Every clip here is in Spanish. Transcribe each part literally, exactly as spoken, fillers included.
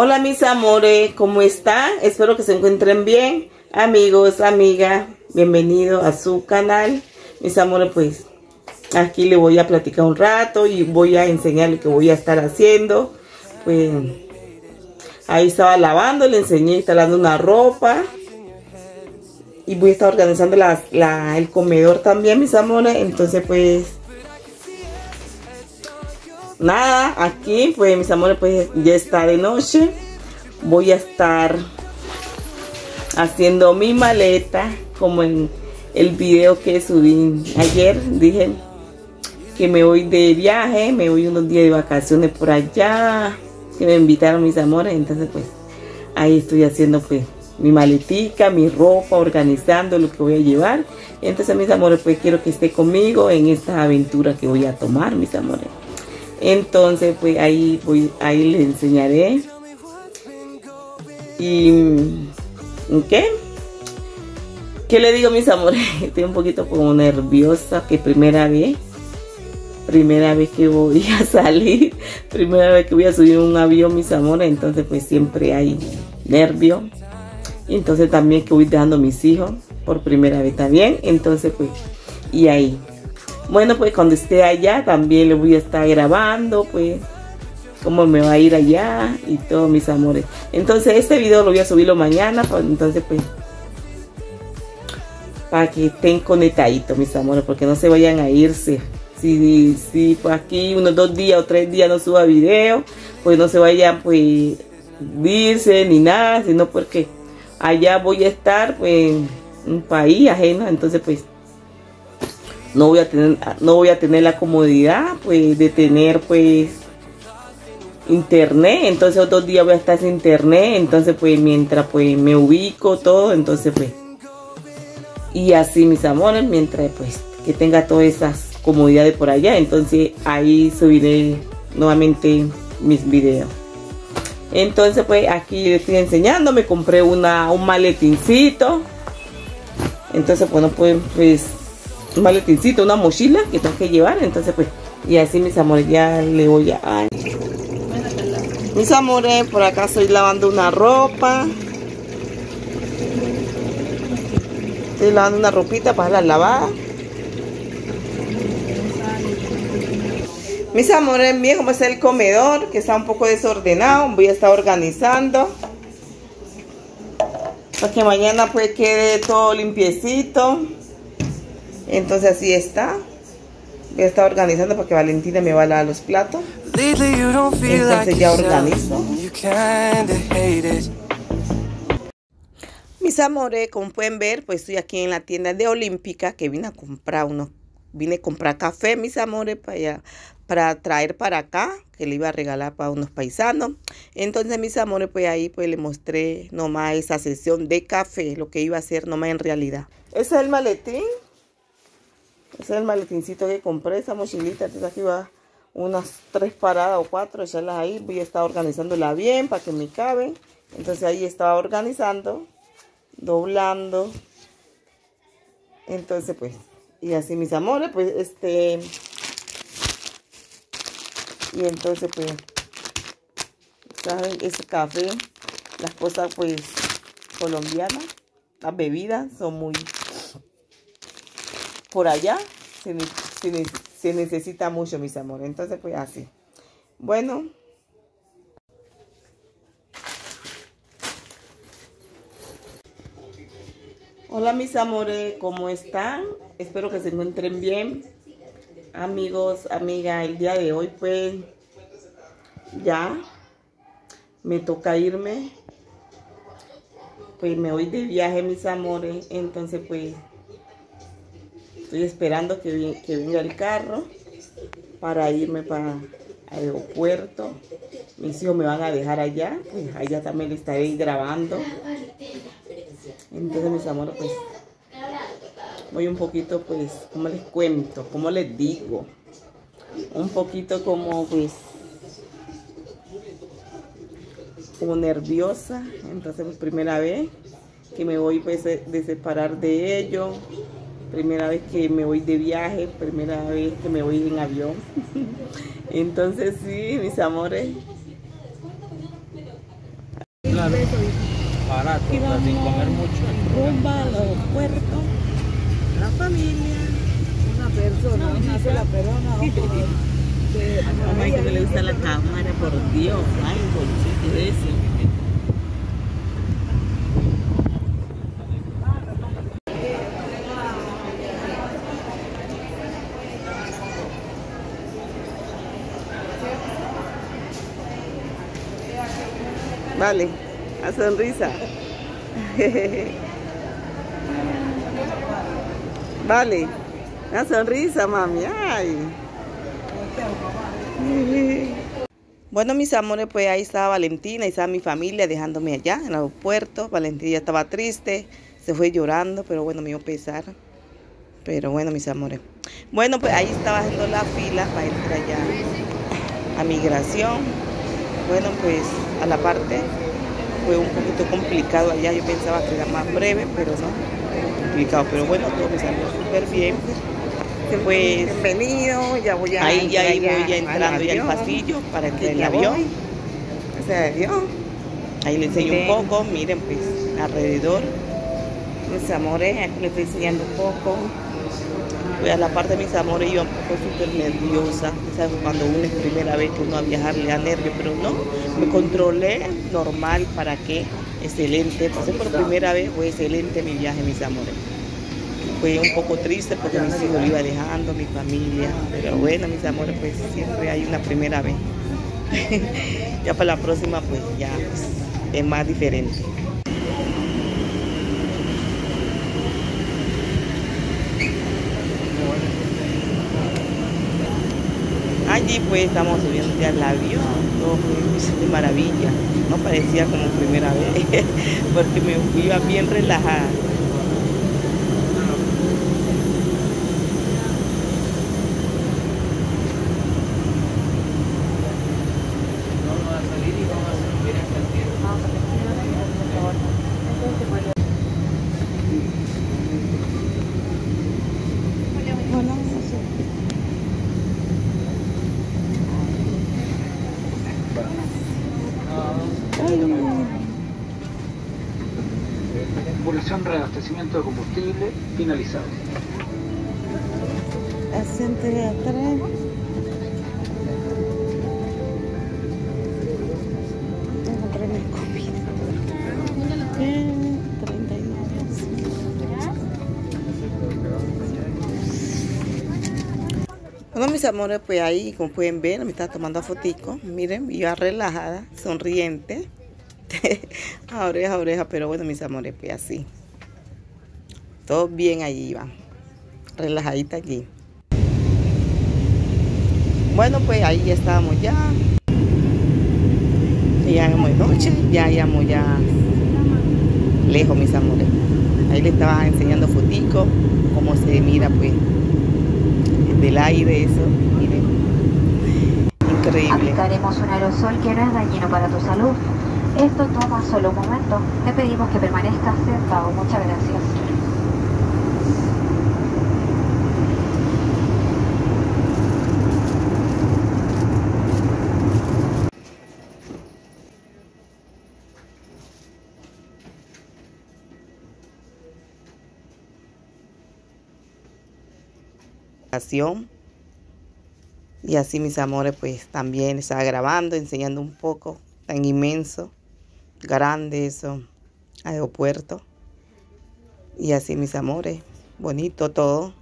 Hola mis amores, ¿cómo están? Espero que se encuentren bien. Amigos, amigas, bienvenidos a su canal. Mis amores, pues aquí les voy a platicar un rato y voy a enseñar lo que voy a estar haciendo. Pues ahí estaba lavando, le enseñé instalando una ropa. Y voy a estar organizando la, la, el comedor también, mis amores. Entonces pues nada, aquí pues mis amores, pues ya está de noche. Voy a estar haciendo mi maleta, como en el video que subí ayer. Dije que me voy de viaje, me voy unos días de vacaciones por allá, que me invitaron mis amores. Entonces pues ahí estoy haciendo pues mi maletica, mi ropa, organizando lo que voy a llevar. Entonces mis amores, pues quiero que esté conmigo en esta aventura que voy a tomar, mis amores. Entonces pues ahí voy, ahí les enseñaré. Y ¿qué? ¿Qué le digo, mis amores? Estoy un poquito como nerviosa, que primera vez Primera vez que voy a salir, primera vez que voy a subir un avión, mis amores. Entonces pues siempre hay nervio. Entonces también que voy dejando a mis hijos por primera vez también. Entonces pues, y ahí, bueno, pues cuando esté allá también les voy a estar grabando, pues, cómo me va a ir allá y todo, mis amores. Entonces este video lo voy a subirlo mañana, pues, entonces pues, para que estén conectaditos, mis amores, porque no se vayan a irse. Si, si pues aquí unos dos días o tres días no suba video, pues no se vayan pues a irse ni nada, sino porque allá voy a estar pues en un país ajeno. Entonces pues no voy a tener, no voy a tener la comodidad pues de tener pues internet. Entonces otros días voy a estar sin internet. Entonces pues mientras pues me ubico todo, entonces pues, y así mis amores, mientras pues que tenga todas esas comodidades por allá, entonces ahí subiré nuevamente mis videos. Entonces pues aquí les estoy enseñando. Me compré una, un maletincito. Entonces bueno pues, pues un maletincito, una mochila que tengo que llevar. Entonces pues, y así mis amores, ya le voy a... Ay. Mis amores, por acá estoy lavando una ropa. Estoy lavando una ropita para la lavada. Mis amores, miren cómo está el comedor, que está un poco desordenado. Voy a estar organizando para que mañana pues quede todo limpiecito. Entonces así está. Voy a estar organizando porque Valentina me va a lavar los platos. Entonces ya organizo. Mis amores, como pueden ver, pues estoy aquí en la tienda de Olímpica, que vine a comprar unos, vine a comprar café, mis amores, para allá, para traer para acá, que le iba a regalar para unos paisanos. Entonces mis amores, pues ahí pues le mostré nomás esa sesión de café, lo que iba a hacer nomás en realidad. Ese es el maletín. Ese es el maletincito que compré, esa mochilita. Entonces aquí va unas tres paradas o cuatro, echarlas ahí. Voy a estar organizándola bien para que me caben. Entonces ahí estaba organizando, doblando. Entonces pues, y así mis amores, pues este... Y entonces pues, ¿saben? Ese café, las cosas pues colombianas, las bebidas son muy... Por allá se, se, se necesita mucho, mis amores. Entonces pues así. Bueno. Hola mis amores, ¿cómo están? Espero que se encuentren bien. Amigos, amigas, el día de hoy pues ya me toca irme. Pues me voy de viaje, mis amores. Entonces pues estoy esperando que, que venga el carro para irme para el aeropuerto. Mis hijos me van a dejar allá, pues allá también le estaré grabando. Entonces mis amores, pues voy un poquito, pues, como les cuento, como les digo, un poquito como pues como nerviosa. Entonces pues primera vez que me voy pues de separar de ellos. Primera vez que me voy de viaje, primera vez que me voy en avión. Entonces sí, mis amores, claro, pesos. Barato, íbamos sin comer mucho. Rumba a los puertos, la familia, una persona, no, una sola persona, otra. Mamá, que le gusta la cámara, por Dios, algo, ¿sí? ¿Qué es eso? Vale, a sonrisa. Vale, a sonrisa, mami. Ay. Bueno, mis amores, pues ahí estaba Valentina, ahí estaba mi familia dejándome allá en el aeropuerto. Valentina ya estaba triste, se fue llorando, pero bueno, me dio pesar. Pero bueno, mis amores. Bueno, pues ahí estaba haciendo la fila para entrar allá a migración. Bueno, pues a la parte fue un poquito complicado allá, yo pensaba que era más breve, pero no, complicado, pero bueno, todo me salió súper bien. Pues, bienvenido, ya voy a ahí ya, ahí voy ya entrando ya al pasillo para entrar en el avión. Ahí le enseño miren. un poco, miren pues, alrededor. Mis amores, aquí les estoy enseñando un poco. Pues a la parte de mis amores yo un poco súper nerviosa, ¿sabes? Cuando uno es primera vez que uno va a viajar le da nervios, pero no, me controlé, normal, ¿para qué? Excelente, pasé por primera vez, fue excelente mi viaje, mis amores. Fue un poco triste porque mis hijos lo iba dejando, mi familia, pero bueno, mis amores, pues siempre hay una primera vez. Ya para la próxima, pues ya pues, es más diferente. Allí pues estamos subiendo ya al avión, todo fue de maravilla, no parecía como primera vez, porque me iba bien relajada. Evolución reabastecimiento de combustible finalizado. Asiento de atrás. Tengo que tener comida. Bueno, mis amores, pues ahí, como pueden ver, me estaba tomando fotico. Miren, iba relajada, sonriente. A oreja, a oreja, pero bueno, mis amores, pues así. Todo bien allí va. Relajadita allí. Bueno, pues ahí ya estábamos ya. Ya hagamos noche, ya íbamos ya lejos, mis amores. Ahí les estaba enseñando fotico, cómo se mira pues del aire eso, miren. Increíble. Aplicaremos un aerosol que no es dañino para tu salud. Esto toma solo un momento. Te pedimos que permanezcas sentado. Muchas gracias. Y así, mis amores, pues también estaba grabando, enseñando un poco tan inmenso. Grande eso, aeropuerto. Y así, mis amores, bonito todo.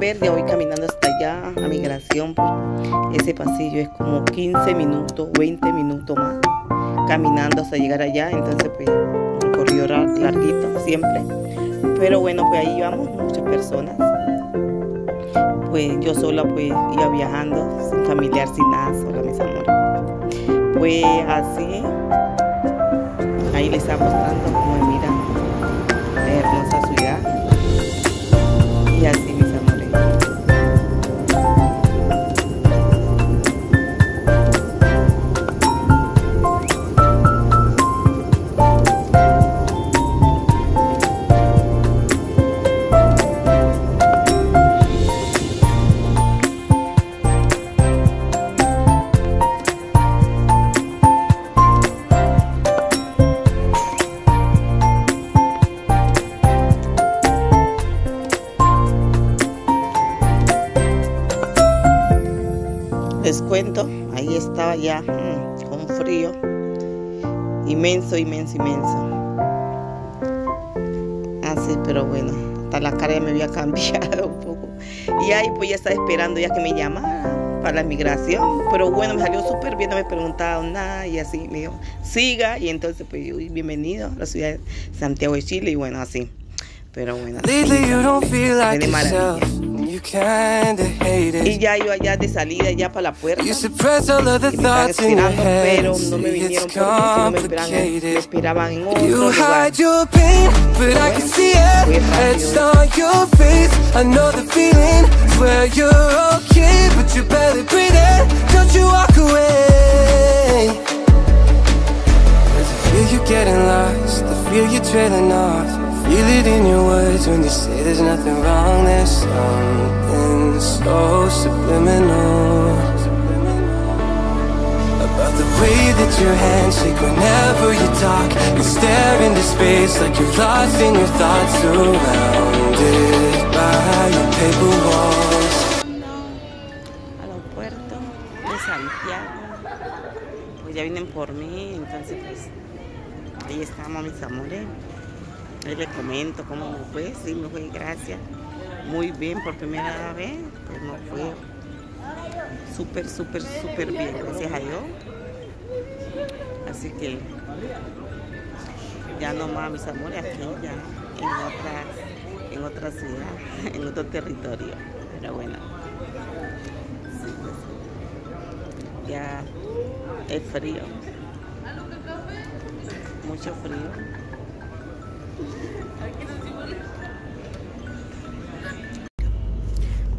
ver, ya voy caminando hasta allá a migración, pues ese pasillo es como quince minutos, veinte minutos más, caminando hasta llegar allá, entonces pues un corrido larguito siempre, pero bueno, pues ahí vamos, muchas personas, pues yo sola pues iba viajando, sin familiar, sin nada, sola mis amores, pues así, ahí les está mostrando como mira, la hermosa ciudad, y así mis amores. Les cuento, ahí estaba ya mmm, con frío, inmenso, inmenso, inmenso. Así, pero bueno, hasta la cara ya me había cambiado un poco. Y ahí pues ya estaba esperando ya que me llamara para la migración. Pero bueno, me salió súper bien, no me preguntaron nada y así me dijo, siga. Y entonces pues yo, bienvenido a la ciudad de Santiago de Chile y bueno, así. Pero bueno, así, de maravilla. Y ya yo allá de salida, ya para la puerta, me estaban esperando, pero no me vinieron porque si no me esperaban, me esperaban en otro lugar. Feel it in your words when you say there's nothing wrong. There's something so subliminal about the way that your hands shake whenever you talk. You stare into space like you're lost in your thoughts, surrounded by your paper walls. Al aeropuerto de Santiago, pues ya vienen por mí, entonces pues ahí estamos mis amores. Ahí les comento cómo me fue, sí me fue, gracias, muy bien por primera vez, pues me fue súper, súper, súper bien, gracias a Dios, así que ya nomás mis amores, aquí ya, en otra, en otra ciudad, en otro territorio, pero bueno, sí, pues, ya es frío, mucho frío.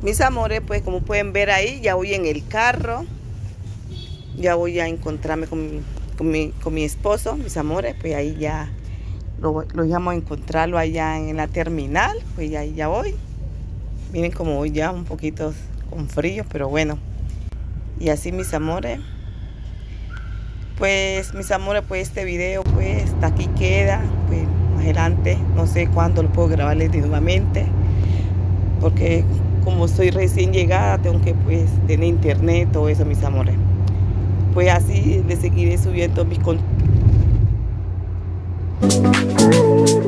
Mis amores, pues como pueden ver ahí, ya voy en el carro, ya voy a encontrarme con mi, con mi, con mi esposo, mis amores, pues ahí ya lo, lo íbamos a encontrarlo allá en la terminal, pues ahí ya voy, miren como voy ya un poquito con frío, pero bueno, y así mis amores, pues mis amores, pues este video pues hasta aquí queda, pues adelante, no sé cuándo lo puedo grabarles nuevamente, porque como soy recién llegada tengo que pues tener internet, todo eso mis amores, pues así les seguiré subiendo mis contenidos.